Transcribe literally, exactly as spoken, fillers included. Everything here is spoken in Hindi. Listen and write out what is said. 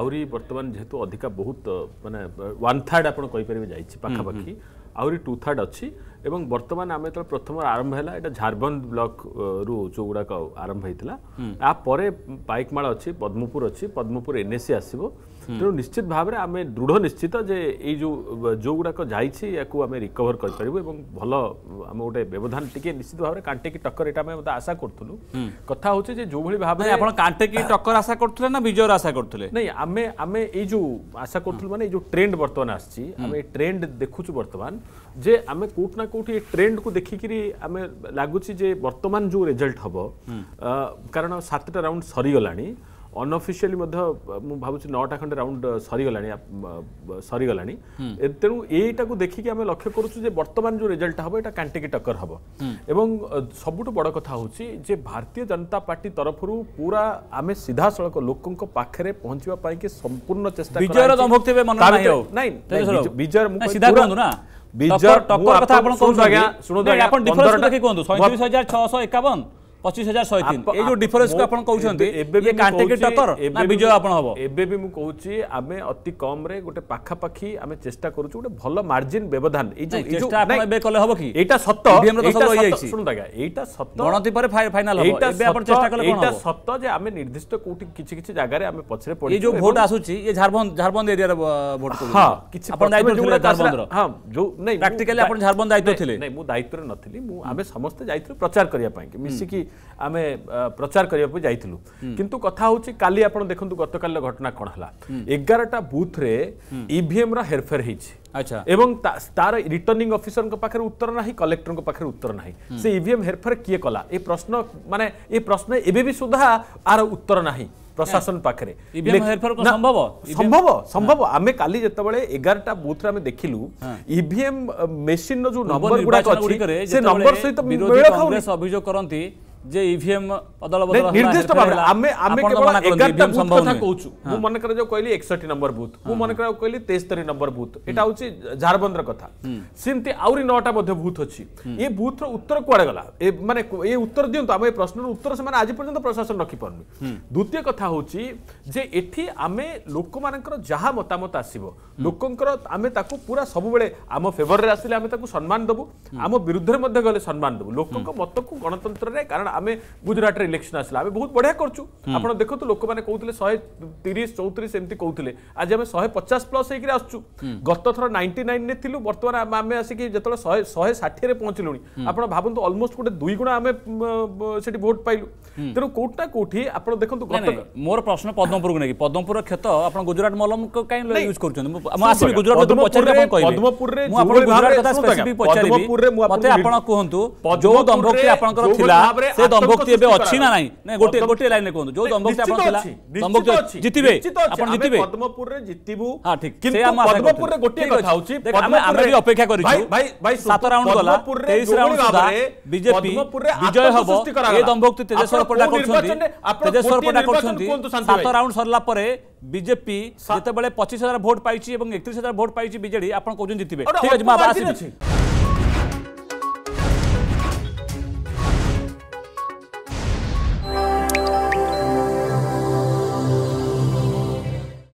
आहरी बर्तमान जेहेतु अधिका बहुत माने वन थर्ड आपन कहि परिबे जाईछि पाखापाखि आहरी टू थर्ड अच्छी एवं बर्तमान आम जो प्रथम आरंभ है झारबंद ब्लॉक रु जो गुड़ाक आरंभ होता या पाइकमाल अच्छी पद्मपुर अच्छी पद्मपुर एनएसी आसो तेणु निश्चित भाव में आम दृढ़ निश्चित जे ये जो जो गुड़ाक जामें रिकवर करें भल आम गोटे व्यवधान टी निश्चित भाव में कांटेकी टक्कर यहाँ आशा करूँ कथा हूँ जो भाव में कांटेकी टक्कर आशा करूँ ना विजय आशा करूँ नहीं आम आम ये आशा करूँ माने जो ट्रेंड बर्तमान आम ट्रेंड देखु बर्तमान जे आम कौट ना कौट ट्रेंड को देखिकी आम लगुच बर्तमान जो रिजल्ट हम कारण सातटा राउंड सरीगला अनऑफिशियली मु भावुँ नौटा खंडे राउंड सरीगला सरीगला तेणु यहीटा को देखिकी आम लक्ष्य करूँ बर्तमान जो रिजल्ट हम यहाँ कांटेकी टक्कर हम एवं सबुठ बड़ कथा हूँ भारतीय जनता पार्टी तरफ पूरा आम सीधा सड़क लोकों पाखे पहुंचापाई कि संपूर्ण चेस्ट विजय बिजर टक्कर कथा आपण कोन आज्ञा सुनो तो आपण डिफरेंस देखि कोन सैंतीस हज़ार छह सौ इक्यावन पच्चीस हज़ार एक सौ तीन ए जो डिफरेंस को आपण कहउछन्ते एबे बे कांटे के टक्कर ना बिजय आपण हबो एबे बे मु कहउची आमे अति कम रे गोटे पाखा पाखी आमे चेष्टा करूछु गोटे भलो मार्जिन व्यवधान ए जो चेष्टा आपण एबे कले हबो कि एटा सत्य ईवीएम रे सब होई आइछि सुनो आज्ञा एटा सत्य गणति पर फाइनल हबो एबे आपण चेष्टा कले कोन एटा सत्य जे आमे निर्दिष्ट कोठी किछि किछि जगह रे आमे पछरे पड़ी ए जो वोट आसुछि ए झारबंद झारबंद एरिया रे वोट को हां किछि आपण दायित्व थिले झारबंद रो हां जो नहीं प्रैक्टिकली आपण झारबंद दायित्व थिले नहीं मु दायित्व नथिली मु आमे समस्त दायित्व प्रचार करिया पाए कि मिसी कि आमे प्रचार करने जाइलु किंतु कथा हूँ काली आप देखु गतकाल घटना कौन है एगारटा बूथ रे ईवीएम रा हेरफेर हो अच्छा एवं तार रिटर्निंग ऑफिसर को पाखर उत्तर ना कलेक्टर को पाखर उत्तर ना से ईवीएम हेरफेर किए कला ए प्रश्न माने ए प्रश्न एबे भी सुधा आर उत्तर ना प्रशासन पाखे संभव संभव संभव आम काली जिते एगारटा बूथ रे देखिलु ईवीएम मेसीन रो जो नंबर गुडा से नंबर सहित अभियोग करती जे ईवीएम बदल बदल निर्दिष्ट भाव आमे आमे केवल एगारटा बूथ कथा कहउछु मु मन कर जो कहली इकसठ नंबर बूथ मु मन कर कहली तेहत्तर नंबर बूथ एटा होची झारबंद रो कथा सिमते आउरी नौटा मध्ये बूथ अछि ए बूथ रो उत्तर कोडे गला ए माने ए उत्तर दियौ त आमे प्रश्न रो उत्तर से माने आज पर्यंत प्रशासन रखि परनु द्वितीय कथा होची जे एठी आमे लोक मानकर जहा मतामत आसीबो लोकंकर आमे ताकू पूरा सब बेले आम फेवर रे आसीले आमे ताकू सम्मान दबो आम विरुद्ध रे मध्ये गले सम्मान दबो लोकक मत को गणतंत्र रे कारण आमे गुजरात रे इलेक्शन आसला आमे बहुत बढ़िया करछु आपण देखो तो लोक माने कहउतले एक सौ तीस चौंतीस एमती कहउतले आज आमे एक सौ पचास प्लस हेकि आसछु गत थरो निन्यानवे ने थिलु वर्तमान आमे आसी कि जतले एक सौ साठ रे पहुंचलुनी आपण भाबन तो ऑलमोस्ट कोटे दुई गुणा आमे सेठी वोट पाइलु तेरो कोटा कोठी आपण देखो तो गत मोर प्रश्न पद्मपुर ने कि पद्मपुर क्षेत्र आपण गुजरात मलम को काई यूज करछन हम आसी गुजरात तो पचारि आपण कहले पद्मपुर रे जोली भाव रे स्पेसिफिक पचारि पद्मपुर रे मु आपण आपण कहंतु जो दंभक्ति आपण कर थिला से दंभक्ति एबे अछि ना नै नै गोटे गोटे लाइन ने कहू जो दंभक्ति आपण थिला दंभक्ति जितिबे आपण जितिबे पद्मपुर रे जितिबु हां ठीक से हम पद्मपुर रे गोटे कथा होछि पद्मपुर रे अपेक्षा करिछु भाई भाई भाई सात राउंड गला तेईस राउंड सुधा बीजेपी विजय हबो ए दंभक्ति तेजेश्वर पडा करछन्ती तेजेश्वर पडा करछन्ती सात राउंड सरला परे बीजेपी जेते बेले पच्चीस हज़ार वोट पाइछि एवं इकतीस हज़ार वोट पाइछि बीजेडी आपण कहू जितिबे ठीक अछि मा बात आसी